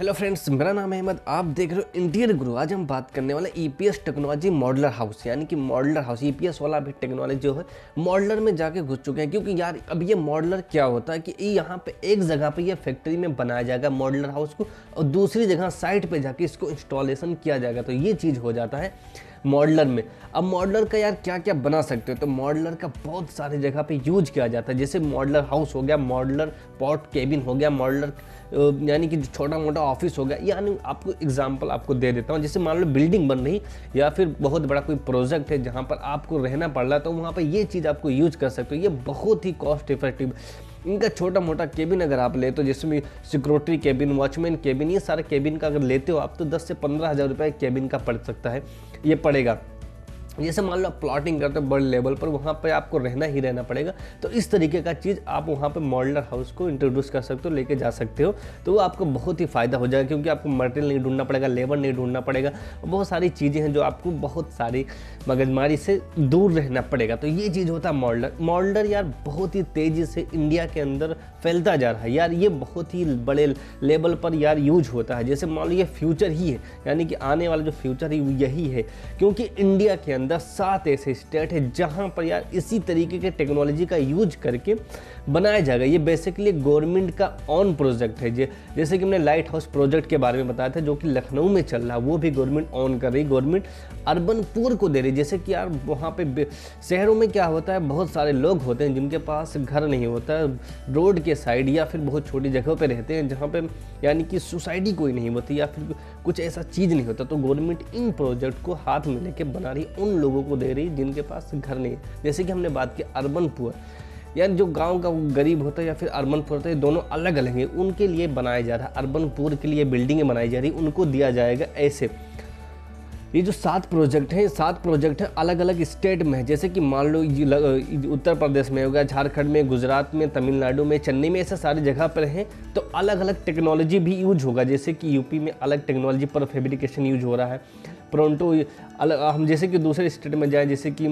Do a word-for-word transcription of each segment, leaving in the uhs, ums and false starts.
Hello friends, मेरा नाम है अहमद। आप देख रहे हो इंटीरियर गुरु। आज हम बात करने वाले E P S technology modular house, यानी कि modular house E P S वाला भी टेक्नोलॉजी जो है मॉडलर में जाके घुस चुके हैं। क्योंकि यार अब ये मॉडलर क्या होता है कि यहाँ पे एक जगह पे ये फैक्ट्री में बनाया जाएगा मॉडलर हाउस को, और दूसरी जगह साइट पर जाके इसको इंस्टॉलेसन किया जाएगा। तो ये चीज़ हो जाता है मॉडलर में। अब मॉडलर का यार क्या क्या बना सकते हो, तो मॉडलर का बहुत सारी जगह पे यूज किया जाता है। जैसे मॉडलर हाउस हो गया, मॉडलर पॉट केबिन हो गया, मॉडलर यानी कि छोटा मोटा ऑफिस हो गया। यानी आपको एग्जांपल आपको दे देता हूँ। जैसे मान लो बिल्डिंग बन रही या फिर बहुत बड़ा कोई प्रोजेक्ट है जहाँ पर आपको रहना पड़ रहा है, तो वहाँ पर ये चीज़ आपको यूज कर सकते हो। ये बहुत ही कॉस्ट इफेक्टिव इनका छोटा मोटा केबिन अगर आप ले तो, जिसमें सिक्योरिटी केबिन, वॉचमैन केबिन, ये सारे केबिन का अगर लेते हो आप तो दस से पंद्रह हज़ार रुपये केबिन का पड़ सकता है, ये पड़ेगा। जैसे मान लो आप प्लॉटिंग करते हो बड़े लेवल पर, वहाँ पे आपको रहना ही रहना पड़ेगा। तो इस तरीके का चीज़ आप वहाँ पे मॉडलर हाउस को इंट्रोड्यूस कर सकते हो, लेके जा सकते हो। तो वो आपको बहुत ही फ़ायदा हो जाएगा, क्योंकि आपको मटेरियल नहीं ढूंढना पड़ेगा, लेबर नहीं ढूंढना पड़ेगा। बहुत सारी चीज़ें हैं जो आपको बहुत सारी मगजमारी से दूर रहना पड़ेगा। तो ये चीज़ होता है मॉडलर। मॉडलर यार बहुत ही तेज़ी से इंडिया के अंदर फैलता जा रहा है। यार ये बहुत ही बड़े लेवल पर यार यूज होता है। जैसे मान लो ये फ्यूचर ही है, यानी कि आने वाला जो फ्यूचर है यही है, क्योंकि इंडिया के अंदर सात ऐसे स्टेट है जहां पर यार इसी तरीके के टेक्नोलॉजी का यूज करके बनाया जाएगा। ये बेसिकली गवर्नमेंट का ऑन प्रोजेक्ट है। जैसे कि हमने लाइट हाउस प्रोजेक्ट के बारे में बताया था जो कि लखनऊ में चल रहा है, वो भी गवर्नमेंट ऑन कर रही, गवर्नमेंट अर्बन पूर को दे रही। जैसे कि यार वहाँ पे शहरों में क्या होता है, बहुत सारे लोग होते हैं जिनके पास घर नहीं होता, रोड के साइड या फिर बहुत छोटी जगहों पर रहते हैं जहाँ पर यानी कि सोसाइटी कोई नहीं होती या फिर कुछ ऐसा चीज़ नहीं होता। तो गवर्नमेंट इन प्रोजेक्ट को हाथ में लेके बना रही, उन लोगों को दे रही जिनके पास घर नहीं है। जैसे कि हमने बात की अर्बन पुअर, यानी जो गांव का गरीब होता है या फिर अर्बन पुअर होता है, दोनों अलग अलग हैं, उनके लिए बनाया जा रहा है। अर्बन पुअर के लिए बिल्डिंगें बनाई जा रही, उनको दिया जाएगा ऐसे। ये जो सात प्रोजेक्ट हैं, सात प्रोजेक्ट हैं अलग अलग स्टेट में है। जैसे कि मान लो उत्तर प्रदेश में हो गया, झारखंड में, गुजरात में, तमिलनाडु में, चेन्नई में, ऐसे सारी जगह पर हैं। तो अलग अलग टेक्नोलॉजी भी यूज होगा। जैसे कि यूपी में अलग टेक्नोलॉजी पर फैब्रिकेशन यूज हो रहा है, प्रोंटो अलग। हम जैसे कि दूसरे स्टेट में जाएँ, जैसे कि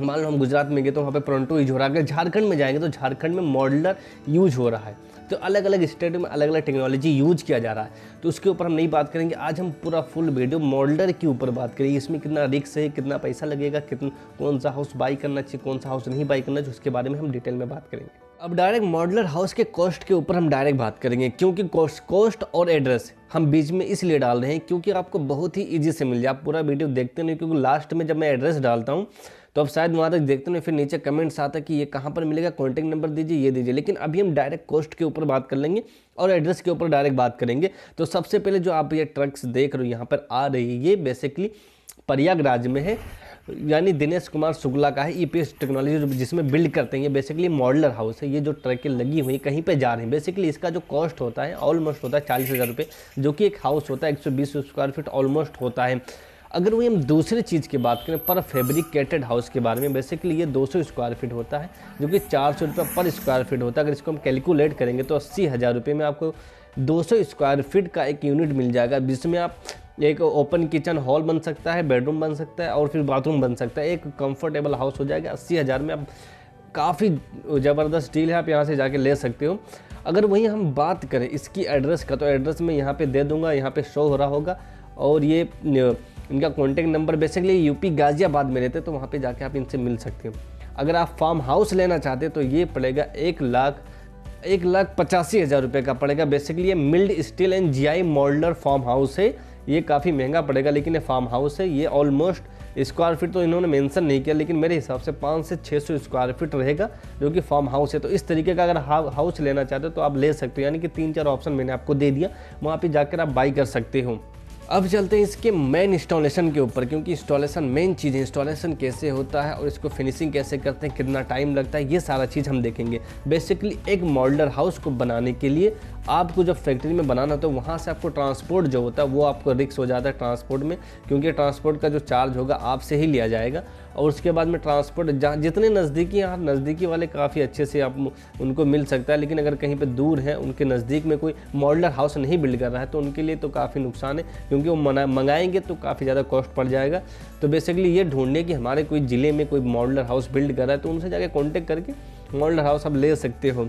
मान लो हम गुजरात में गए तो वहाँ पे प्रोंटो यूज हो रहा है, अगर झारखंड में जाएंगे तो झारखंड में मॉडलर यूज हो रहा है। तो अलग अलग स्टेट में अलग अलग टेक्नोलॉजी यूज किया जा रहा है। तो उसके ऊपर हम नहीं बात करेंगे आज, हम पूरा फुल वीडियो मॉडलर के ऊपर बात करेंगे। इसमें कितना रिस्क है, कितना पैसा लगेगा, कितना कौन सा हाउस बाई करना चाहिए, कौन सा हाउस नहीं बाई करना चाहिए, उसके बारे में हम डिटेल में बात करेंगे। अब डायरेक्ट मॉडलर हाउस के कॉस्ट के ऊपर हम डायरेक्ट बात करेंगे, क्योंकि कॉस्ट और एड्रेस हम बीच में इसलिए डाल रहे हैं क्योंकि आपको बहुत ही ईजी से मिल जाए। आप पूरा वीडियो देखते नहीं, क्योंकि लास्ट में जब मैं एड्रेस डालता हूँ तो आप शायद वहाँ तक देखते नहीं, फिर नीचे कमेंट्स आता है कि ये कहाँ पर मिलेगा, कॉन्टैक्ट नंबर दीजिए, ये दीजिए। लेकिन अभी हम डायरेक्ट कॉस्ट के ऊपर बात कर लेंगे और एड्रेस के ऊपर डायरेक्ट बात करेंगे। तो सबसे पहले जो आप ये ट्रक्स देख रहे हो यहाँ पर आ रही, ये बेसिकली प्रयागराज में है, यानी दिनेश कुमार सुगला का है ई पी एस टेक्नोलॉजी जिसमें बिल्ड करते हैं। ये बेसिकली मॉडलर हाउस है। ये जो ट्रकें लगी हुई कहीं पे जा रही हैं, बेसिकली इसका जो कॉस्ट होता है ऑलमोस्ट होता है चालीस हज़ार रुपये, जो कि एक हाउस होता है एक सौ बीस स्क्वायर फीट ऑलमोस्ट होता है। अगर वही हम दूसरी चीज़ की बात करें पर फैब्रिकेटेड हाउस के बारे में, बेसिकली ये दो सौ स्क्वायर फीट होता है जो कि चार सौ रुपये पर स्क्वायर फीट होता है। अगर इसको हम कैलकुलेट करेंगे तो अस्सी हज़ार रुपये में आपको दो सौ स्क्वायर फीट का एक यूनिट मिल जाएगा, जिसमें आप एक ओपन किचन हॉल बन सकता है, बेडरूम बन सकता है और फिर बाथरूम बन सकता है। एक कंफर्टेबल हाउस हो जाएगा अस्सी हज़ार में। आप काफ़ी ज़बरदस्त डील है, आप यहाँ से जाके ले सकते हो। अगर वहीं हम बात करें इसकी एड्रेस का, तो एड्रेस मैं यहाँ पे दे दूँगा, यहाँ पे शो हो रहा होगा। और ये इनका contact number, basically UP Ghaziabad में रहते हैं तो वहाँ पर जाके आप इनसे मिल सकते हो। अगर आप फार्म हाउस लेना चाहते हो तो ये पड़ेगा एक लाख एक लाख पचासी हज़ार रुपये का पड़ेगा। बेसिकली ये mild steel and G I modular farm house है। ये काफ़ी महंगा पड़ेगा, लेकिन ये फार्म हाउस है। ये ऑलमोस्ट स्क्वायर फीट तो इन्होंने मेंशन नहीं किया, लेकिन मेरे हिसाब से पाँच से छः सौ स्क्वायर फीट रहेगा जो कि फार्म हाउस है। तो इस तरीके का अगर हाउस लेना चाहते हो तो आप ले सकते हो। यानी कि तीन चार ऑप्शन मैंने आपको दे दिया, वहाँ पे जाकर आप बाई कर सकते हो। अब चलते हैं इसके मेन इंस्टॉलेशन के ऊपर, क्योंकि इंस्टॉलेशन मेन चीज़ है। इंस्टॉलेशन कैसे होता है और इसको फिनिशिंग कैसे करते हैं, कितना टाइम लगता है, ये सारा चीज़ हम देखेंगे। बेसिकली एक मॉडलर हाउस को बनाने के लिए आपको जब फैक्ट्री में बनाना होता है, वहाँ से आपको ट्रांसपोर्ट जो होता है वो आपको रिस्क हो जाता है ट्रांसपोर्ट में, क्योंकि ट्रांसपोर्ट का जो चार्ज होगा आपसे ही लिया जाएगा। और उसके बाद में ट्रांसपोर्ट जहाँ जितने नज़दीकी, यहाँ नज़दीकी वाले काफ़ी अच्छे से आप उनको मिल सकता है, लेकिन अगर कहीं पर दूर है, उनके नज़दीक में कोई मॉडलर हाउस नहीं बिल्ड कर रहा है तो उनके लिए तो काफ़ी नुकसान है, क्योंकि वो मंगाएंगे तो काफ़ी ज़्यादा कॉस्ट पड़ जाएगा। तो बेसिकली ये ढूंढने कि हमारे कोई ज़िले में कोई मॉडलर हाउस बिल्ड कर रहा है, तो उनसे जाके कांटेक्ट करके मॉडलर हाउस आप ले सकते हो।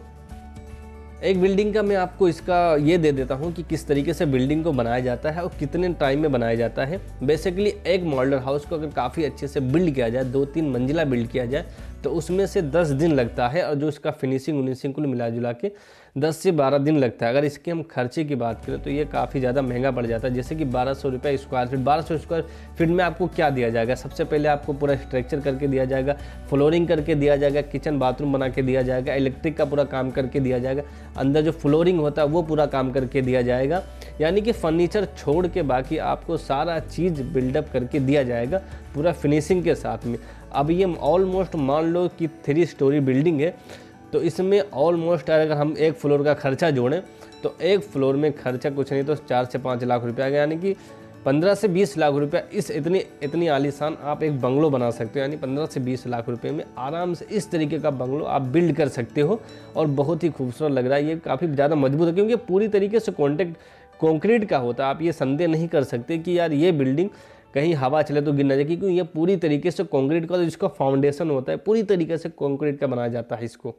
एक बिल्डिंग का मैं आपको इसका ये दे देता हूँ कि किस तरीके से बिल्डिंग को बनाया जाता है और कितने टाइम में बनाया जाता है। बेसिकली एक मॉडलर हाउस को अगर काफ़ी अच्छे से बिल्ड किया जाए, दो तीन मंजिला बिल्ड किया जाए, तो उसमें से दस दिन लगता है और जो इसका फिनिशिंग उनिशिंग कुल मिला जुला के दस से बारह दिन लगता है। अगर इसके हम खर्चे की बात करें तो ये काफ़ी ज़्यादा महंगा पड़ जाता है, जैसे कि बारह सौ रुपये स्क्वायर फीट। बारह सौ स्क्वायर फीट में आपको क्या दिया जाएगा? सबसे पहले आपको पूरा स्ट्रक्चर करके दिया जाएगा, फ्लोरिंग करके दिया जाएगा, किचन बाथरूम बना के दिया जाएगा, इलेक्ट्रिक का पूरा काम करके दिया जाएगा, अंदर जो फ्लोरिंग होता है वो पूरा काम करके दिया जाएगा, यानी कि फर्नीचर छोड़ के बाकी आपको सारा चीज़ बिल्डअप करके दिया जाएगा पूरा फिनिशिंग के साथ में। अब ये ऑलमोस्ट मान लो कि थ्री स्टोरी बिल्डिंग है, तो इसमें ऑलमोस्ट अगर हम एक फ्लोर का खर्चा जोड़ें तो एक फ्लोर में खर्चा कुछ नहीं तो चार से पाँच लाख रुपया आ गया, यानी कि पंद्रह से बीस लाख रुपया। इस इतनी इतनी आलीशान आप एक बंगलो बना सकते हो, यानी पंद्रह से बीस लाख रुपए में आराम से इस तरीके का बंगलो आप बिल्ड कर सकते हो और बहुत ही खूबसूरत लग रहा है। ये काफ़ी ज़्यादा मजबूत है क्योंकि पूरी तरीके से कॉन्ट्रैक्ट कंक्रीट का होता है। आप ये संदेह नहीं कर सकते कि यार ये बिल्डिंग कहीं हवा चले तो गिर ना जाए, क्योंकि ये पूरी तरीके से कंक्रीट का, तो जिसका फाउंडेशन होता है पूरी तरीके से कंक्रीट का बनाया जाता है इसको।